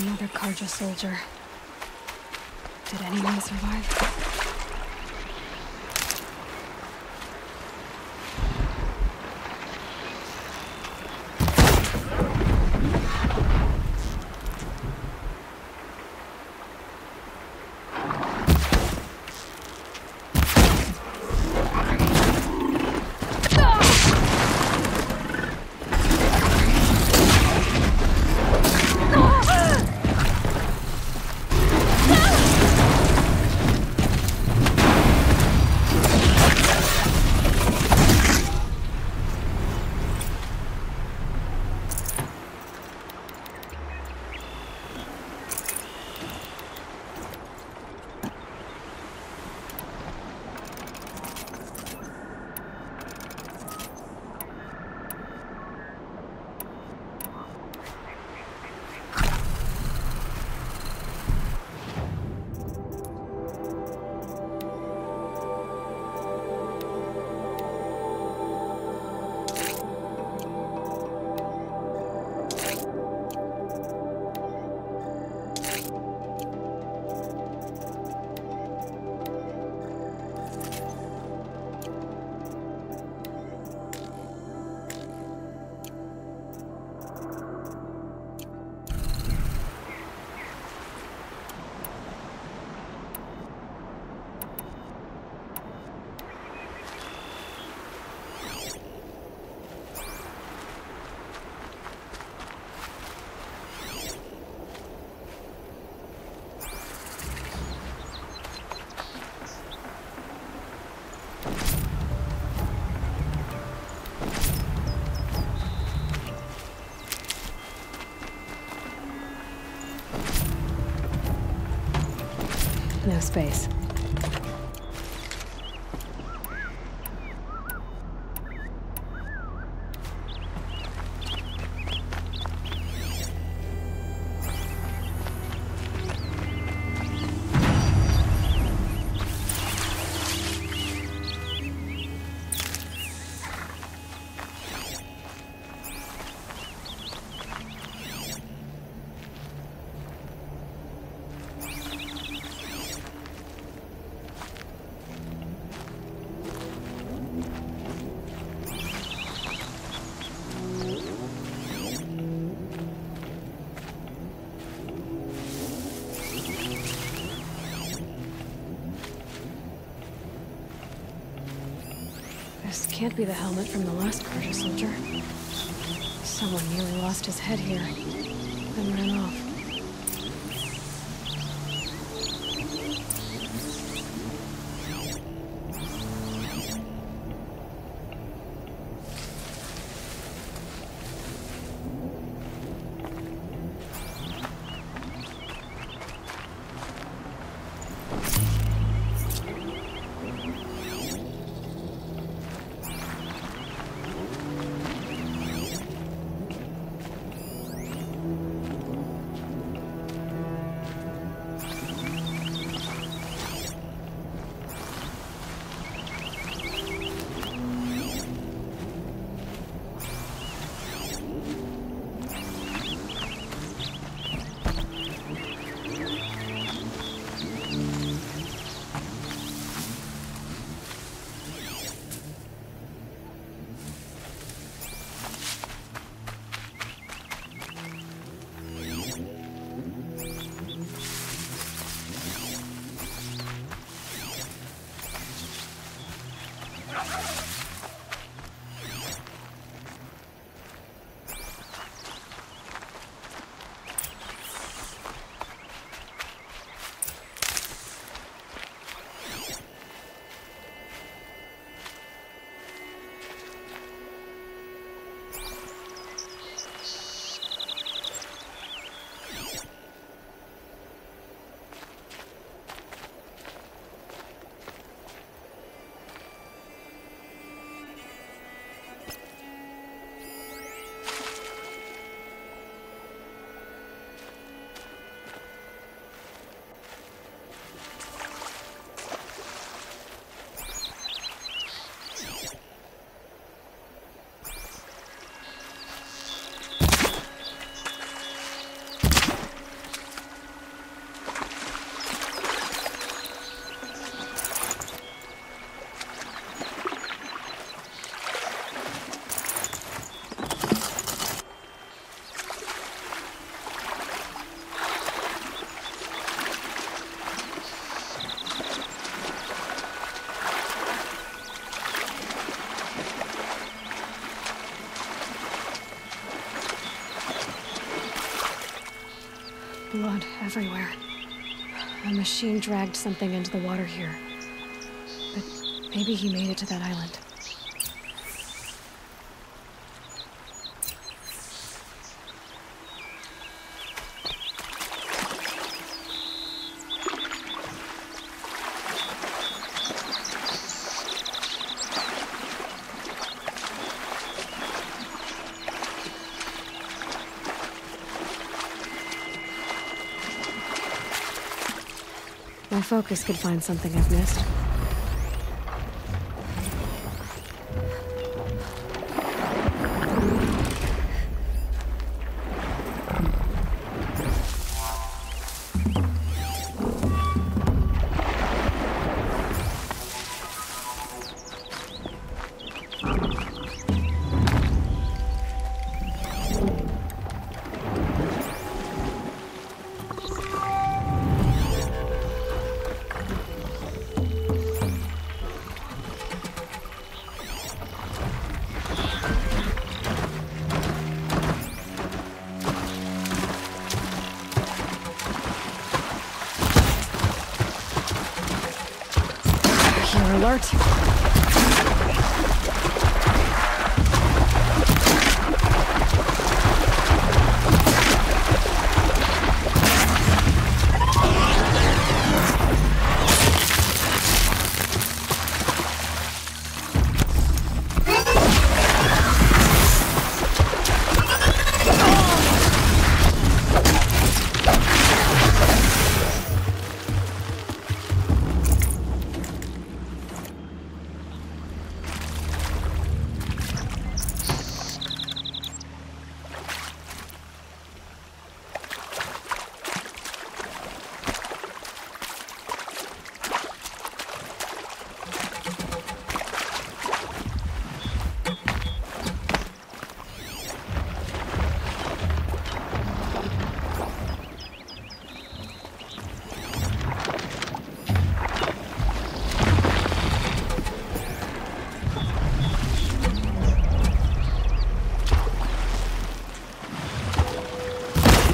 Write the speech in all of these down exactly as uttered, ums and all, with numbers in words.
Another Carja soldier. Did anyone survive? No space. Can't be the helmet from the last Carja soldier. Someone nearly lost his head here, then ran off. Blood everywhere. A machine dragged something into the water here. But maybe he made it to that island. My focus could find something I've missed.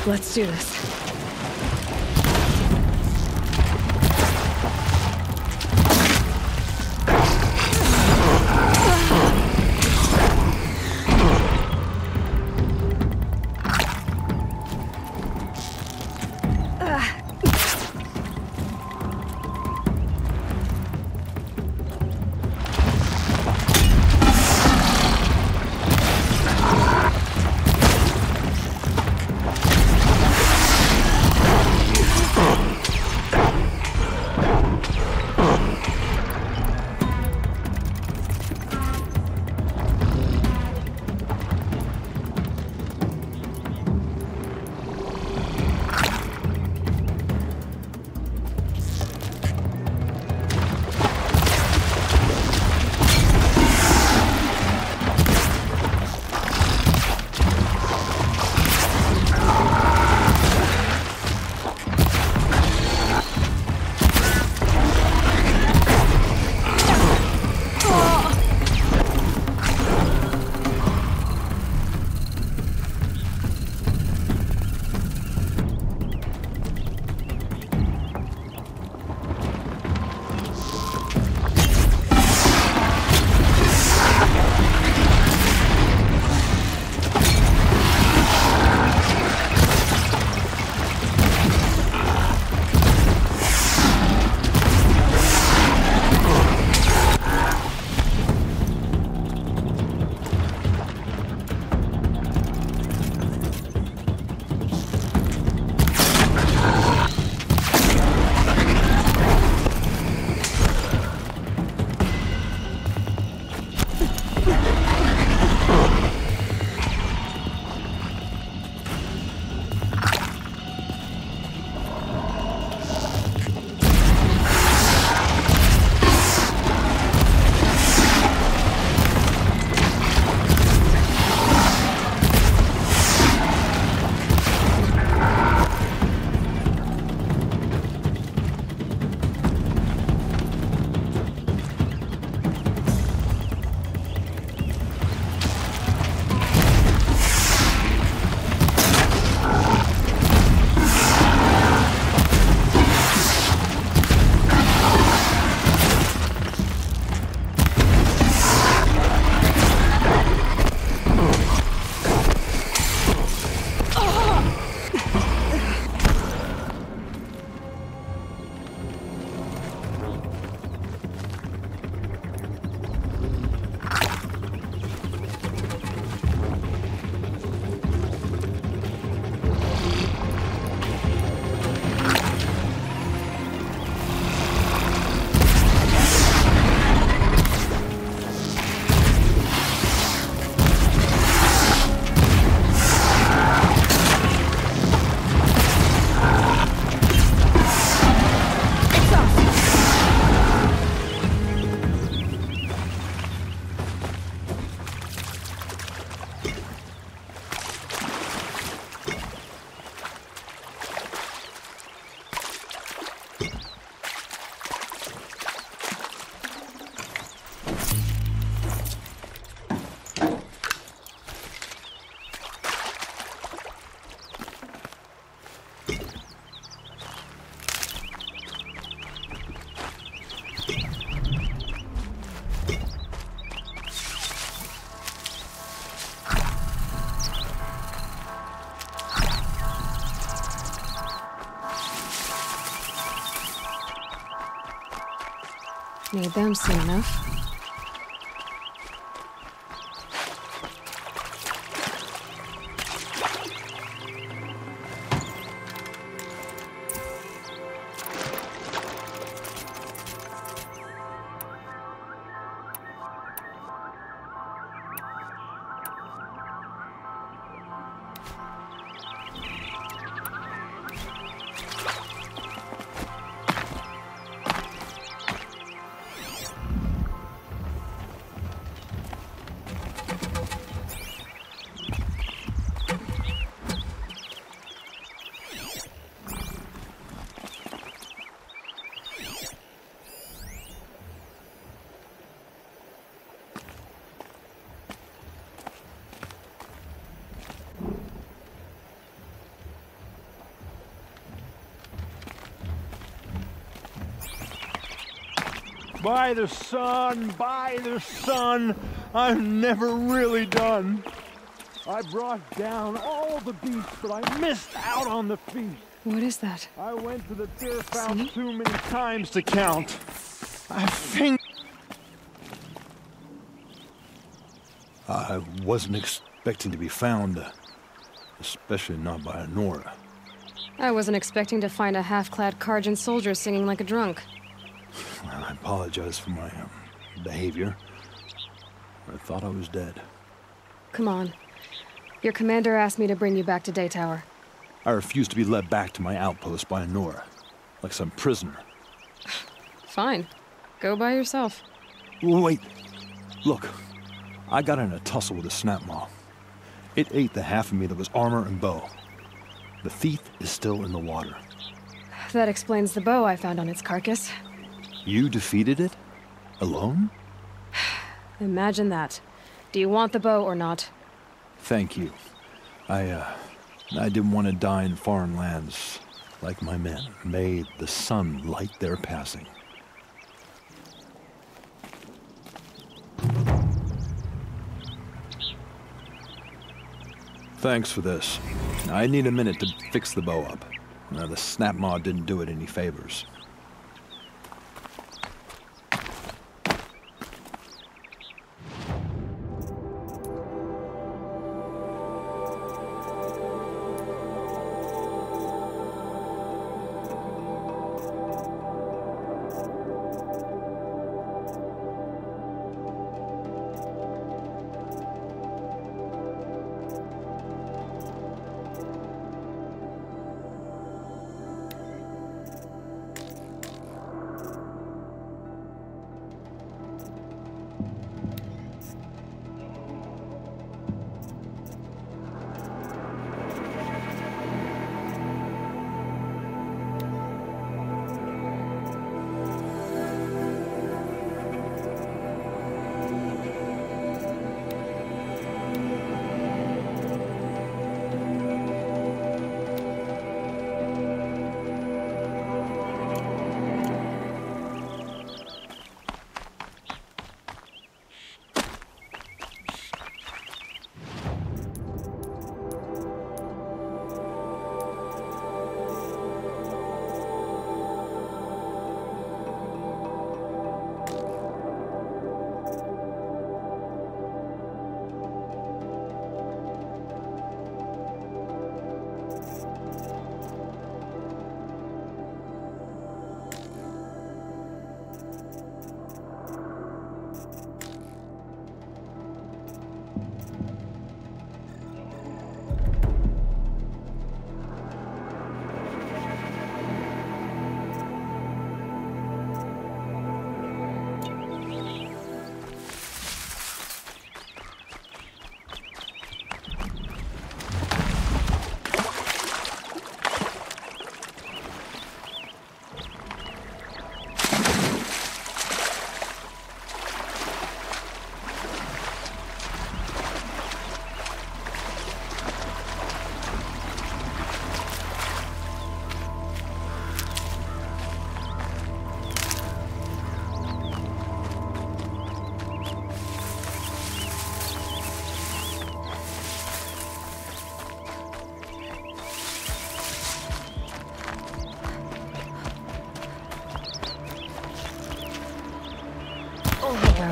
Let's do this. Need them soon enough. By the sun, by the sun, I'm never really done. I brought down all the beats, but I missed out on the feast. What is that? I went to the deer fountain too many times to count. I think... I wasn't expecting to be found, especially not by Honora. I wasn't expecting to find a half-clad Carjan soldier singing like a drunk. I apologize for my um, behavior. I thought I was dead. Come on. Your commander asked me to bring you back to Daytower. I refuse to be led back to my outpost by Honora, like some prisoner. Fine. Go by yourself. Wait. Look. I got in a tussle with a Snap Maw. It ate the half of me that was armor and bow. The thief is still in the water. That explains the bow I found on its carcass. You defeated it? Alone? Imagine that. Do you want the bow or not? Thank you. I, uh... I didn't want to die in foreign lands. Like my men. May the sun light their passing. Thanks for this. I need a minute to fix the bow up. Now, the Snap Maw didn't do it any favors.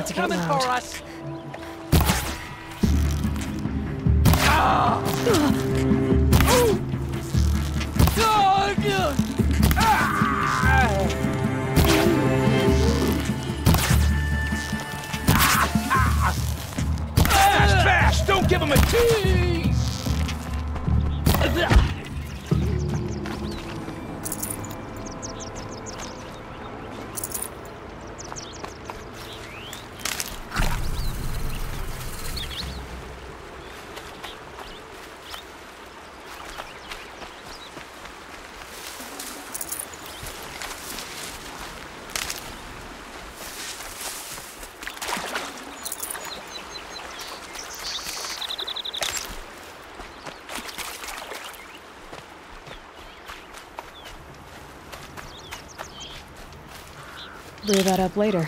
Not to get coming loud. For us. Fast, fast! Don't give him a tease! Blew that up later.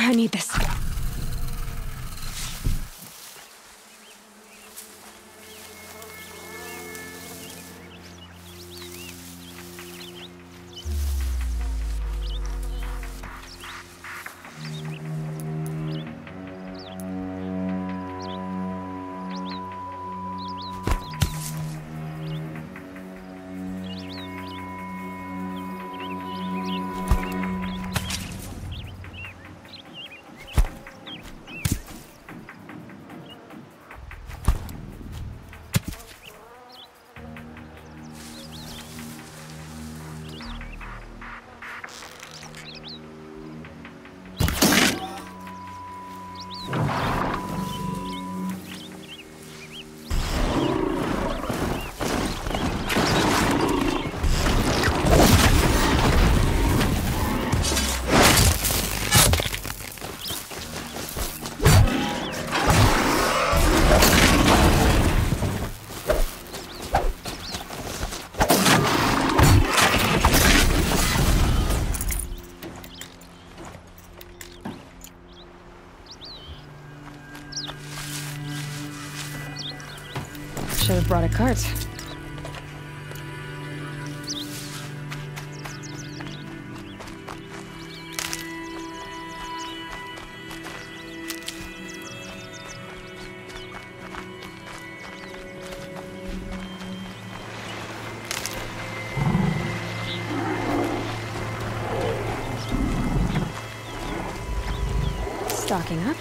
I need this. Should have brought a cart. Stocking up.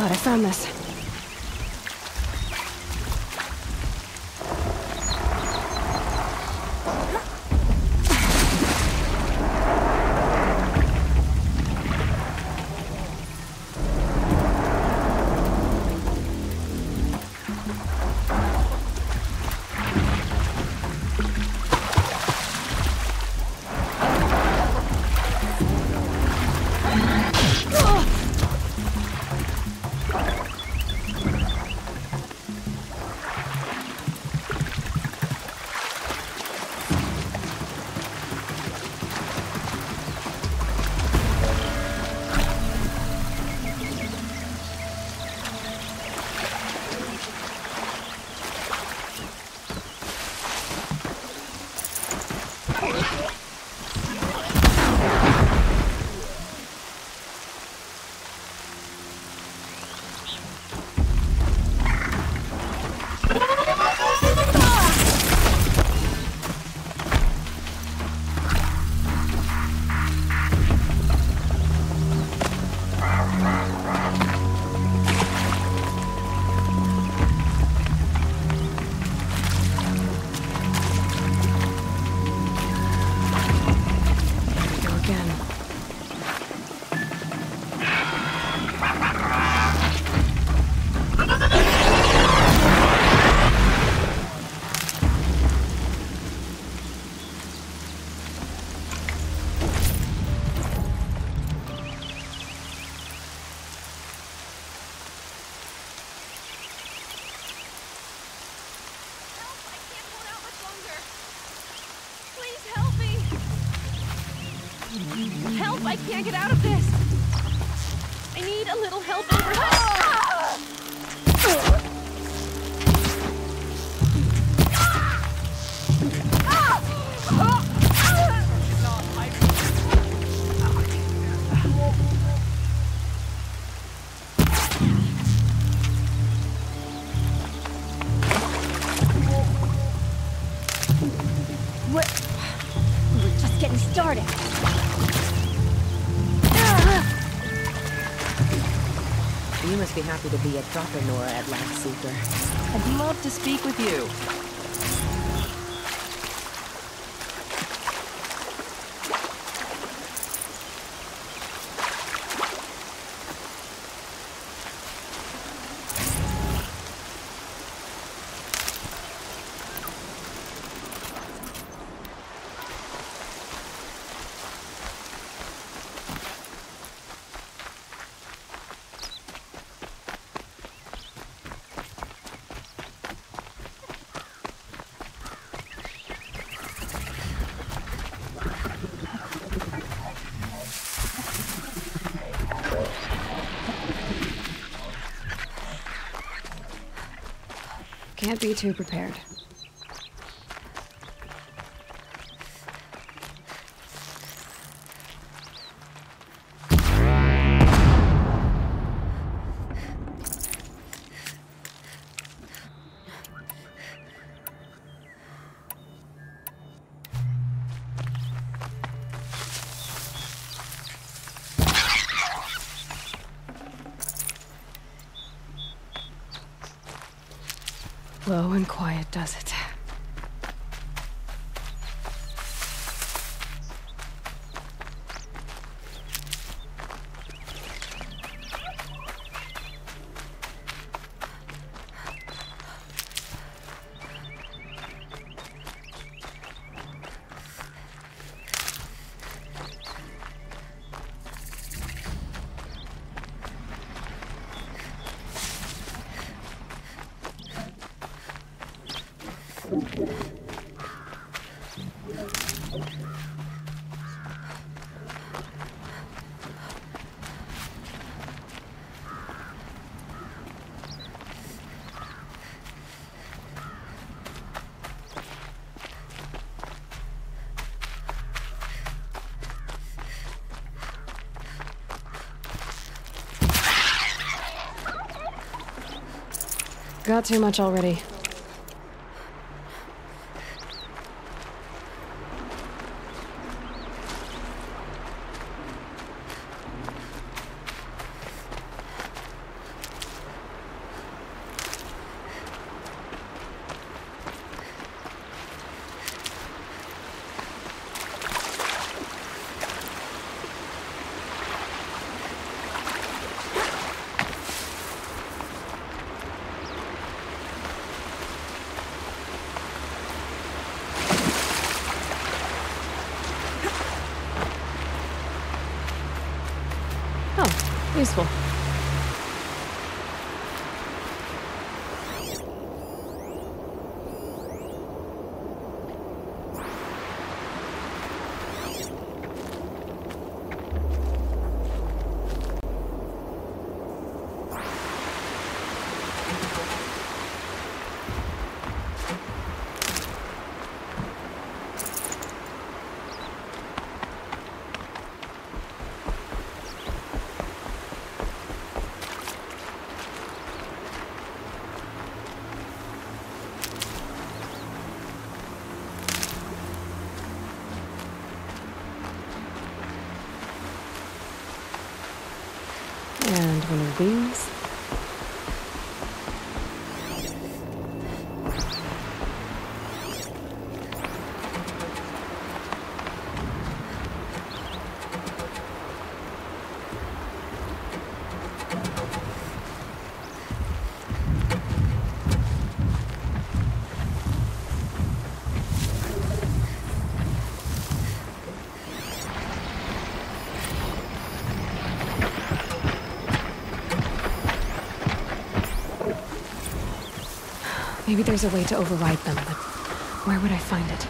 Glad I found this. Happy to be at Doctor Nora at Lackseeker. I'd love to speak with you. Can't be too prepared. Low and quiet does it. Got too much already. useful. These. Maybe there's a way to override them, but where would I find it?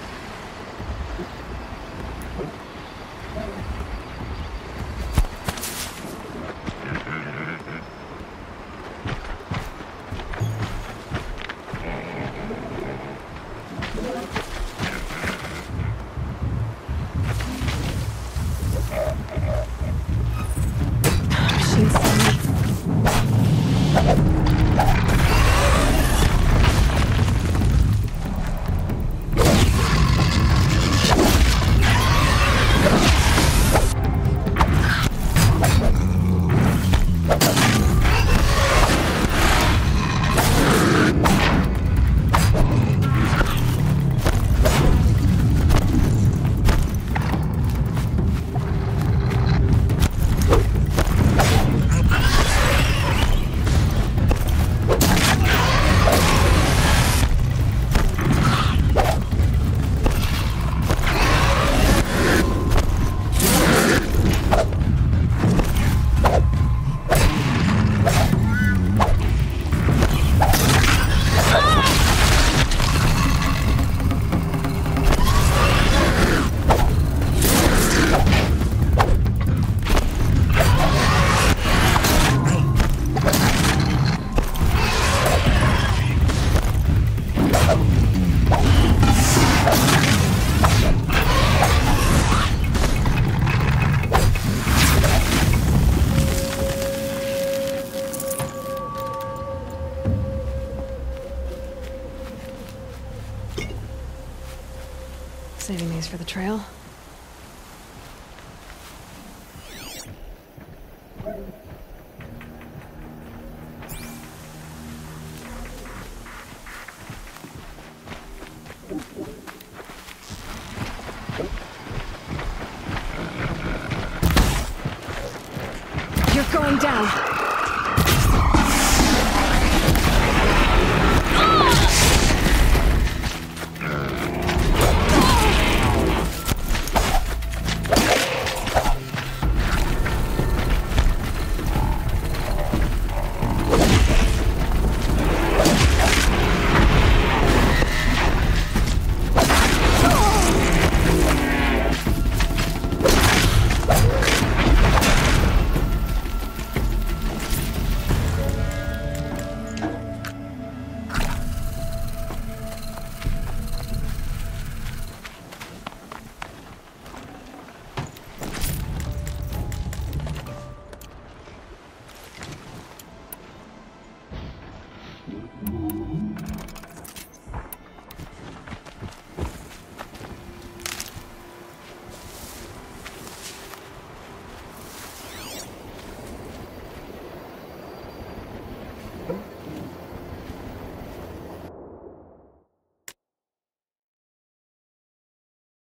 Saving these for the trail. You're going down! Mm-hmm.